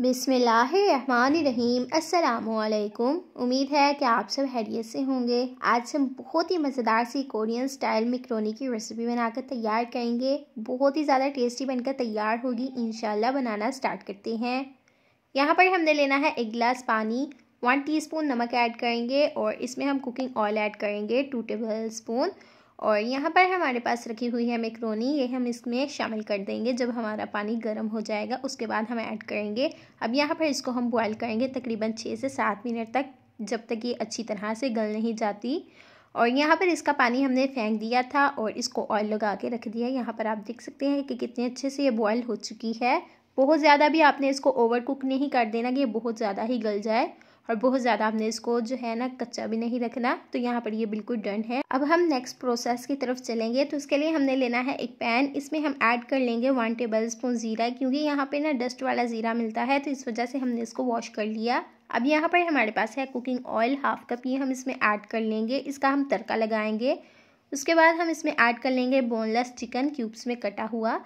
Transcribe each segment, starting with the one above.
बिस्मिल्लाहिर्रहमानिर्रहीम अस्सलामुअलैकुम। उम्मीद है कि आप सब खैरियत से होंगे। आज हम बहुत ही मज़ेदार सी कोरियन स्टाइल मैकरोनी की रेसिपी बनाकर तैयार करेंगे। बहुत ही ज़्यादा टेस्टी बनकर तैयार होगी इंशाल्लाह। बनाना स्टार्ट करते हैं। यहाँ पर हमने लेना है एक गिलास पानी, 1 टीस्पून नमक ऐड करेंगे और इसमें हम कुकिंग ऑयल ऐड करेंगे 2 टेबल स्पून। और यहाँ पर हमारे पास रखी हुई है मैकरोनी, ये हम इसमें शामिल कर देंगे। जब हमारा पानी गर्म हो जाएगा उसके बाद हम ऐड करेंगे। अब यहाँ पर इसको हम बॉयल करेंगे तकरीबन 6 से 7 मिनट तक, जब तक ये अच्छी तरह से गल नहीं जाती। और यहाँ पर इसका पानी हमने फेंक दिया था और इसको ऑयल लगा के रख दिया। यहाँ पर आप देख सकते हैं कि कितने अच्छे से ये बॉयल हो चुकी है। बहुत ज़्यादा भी आपने इसको ओवर कुक नहीं कर देना कि ये बहुत ज़्यादा ही गल जाए, और बहुत ज़्यादा आपने इसको जो है ना कच्चा भी नहीं रखना। तो यहाँ पर ये बिल्कुल डन है। अब हम नेक्स्ट प्रोसेस की तरफ चलेंगे। तो उसके लिए हमने लेना है एक पैन, इसमें हम ऐड कर लेंगे 1 टेबल स्पून ज़ीरा, क्योंकि यहाँ पे ना डस्ट वाला ज़ीरा मिलता है, तो इस वजह से हमने इसको वॉश कर लिया। अब यहाँ पर हमारे पास है कुकिंग ऑयल, 1/2 कप, ये हम इसमें ऐड कर लेंगे। इसका हम तड़का लगाएंगे। उसके बाद हम इसमें ऐड कर लेंगे बोनलेस चिकन क्यूब्स में कटा हुआ।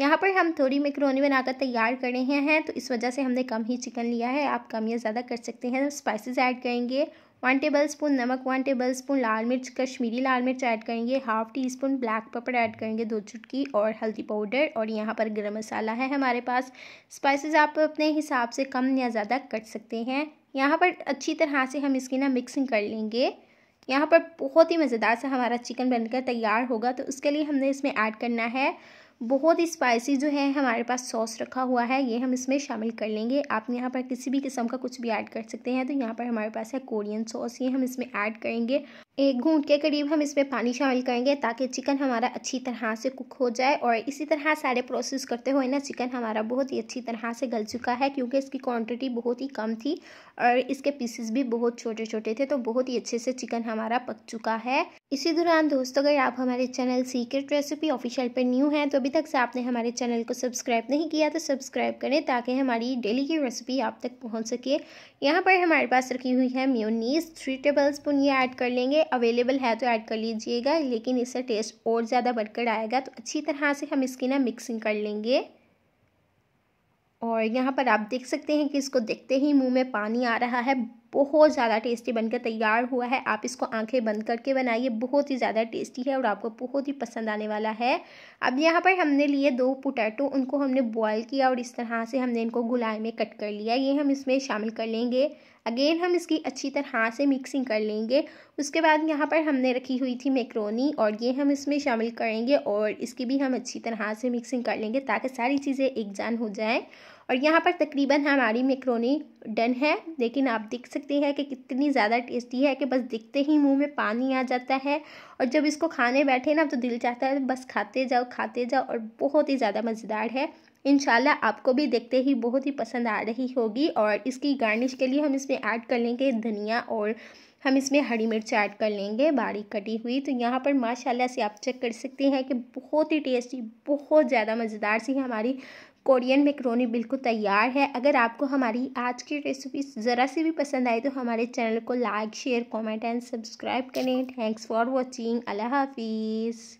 यहाँ पर हम थोड़ी मैकरोनी बनाकर तैयार कर रहे हैं, तो इस वजह से हमने कम ही चिकन लिया है। आप कम या ज़्यादा कर सकते हैं। तो स्पाइसेस ऐड करेंगे, 1 टेबल स्पून नमक, 1 टेबल स्पून लाल मिर्च, कश्मीरी लाल मिर्च ऐड करेंगे, 1/2 टीस्पून ब्लैक पेपर ऐड करेंगे 2 चुटकी, और हल्दी पाउडर। और यहाँ पर गरम मसाला है हमारे पास। स्पाइसेस आप अपने हिसाब से कम या ज़्यादा कर सकते हैं। यहाँ पर अच्छी तरह से हम इसकी ना मिक्सिंग कर लेंगे। यहाँ पर बहुत ही मज़ेदार सा हमारा चिकन बनकर तैयार होगा। तो उसके लिए हमने इसमें ऐड करना है बहुत ही स्पाइसी जो है हमारे पास सॉस रखा हुआ है, ये हम इसमें शामिल कर लेंगे। आप यहाँ पर किसी भी किस्म का कुछ भी ऐड कर सकते हैं। तो यहाँ पर हमारे पास है कोरियन सॉस, ये हम इसमें ऐड करेंगे। 1 घूंट के करीब हम इसमें पानी शामिल करेंगे ताकि चिकन हमारा अच्छी तरह से कुक हो जाए। और इसी तरह सारे प्रोसेस करते हुए ना चिकन हमारा बहुत ही अच्छी तरह से गल चुका है, क्योंकि इसकी क्वांटिटी बहुत ही कम थी और इसके पीसेस भी बहुत छोटे छोटे थे। तो बहुत ही अच्छे से चिकन हमारा पक चुका है। इसी दौरान दोस्तों, अगर आप हमारे चैनल सीक्रेट रेसिपी ऑफिशियल पर न्यू हैं तो अभी तक से आपने हमारे चैनल को सब्सक्राइब नहीं किया तो सब्सक्राइब करें, ताकि हमारी डेली की रेसिपी आप तक पहुँच सके। यहाँ पर हमारे पास रखी हुई है मेयोनीज़, 3 टेबल स्पून ये ऐड कर लेंगे। अवेलेबल है तो ऐड कर लीजिएगा, लेकिन इससे टेस्ट और ज़्यादा बढ़कर आएगा। तो अच्छी तरह से हम इसकी ना मिक्सिंग कर लेंगे। और यहाँ पर आप देख सकते हैं कि इसको देखते ही मुंह में पानी आ रहा है। बहुत ज़्यादा टेस्टी बनकर तैयार हुआ है। आप इसको आंखें बंद करके बनाइए, बहुत ही ज़्यादा टेस्टी है और आपको बहुत ही पसंद आने वाला है। अब यहाँ पर हमने लिए 2 पोटैटो, उनको हमने बॉयल किया और इस तरह से हमने इनको गोलाई में कट कर लिया, ये हम इसमें शामिल कर लेंगे। अगेन हम इसकी अच्छी तरह से मिक्सिंग कर लेंगे। उसके बाद यहाँ पर हमने रखी हुई थी मैकरोनी, और ये हम इसमें शामिल करेंगे और इसकी भी हम अच्छी तरह से मिक्सिंग कर लेंगे ताकि सारी चीज़ें एक जान हो जाएँ। और यहाँ पर तकरीबन हमारी मैकरोनी डन है, लेकिन आप देख सकते हैं कि कितनी ज़्यादा टेस्टी है कि बस दिखते ही मुंह में पानी आ जाता है। और जब इसको खाने बैठे ना तो दिल चाहता है बस खाते जाओ और बहुत ही ज़्यादा मज़ेदार है। इंशाल्लाह आपको भी देखते ही बहुत ही पसंद आ रही होगी। और इसकी गार्निश के लिए हम इसमें ऐड कर लेंगे धनिया, और हम इसमें हरी मिर्च ऐड कर लेंगे बारीक कटी हुई। तो यहाँ पर माशाला से आप चेक कर सकते हैं कि बहुत ही टेस्टी, बहुत ज़्यादा मज़ेदार सी हमारी कोरियन मैकरोनी बिल्कुल तैयार है। अगर आपको हमारी आज की रेसिपी ज़रा सी भी पसंद आई तो हमारे चैनल को like, share, comment and subscribe करें। Thanks for watching. अल्लाह हाफिज़।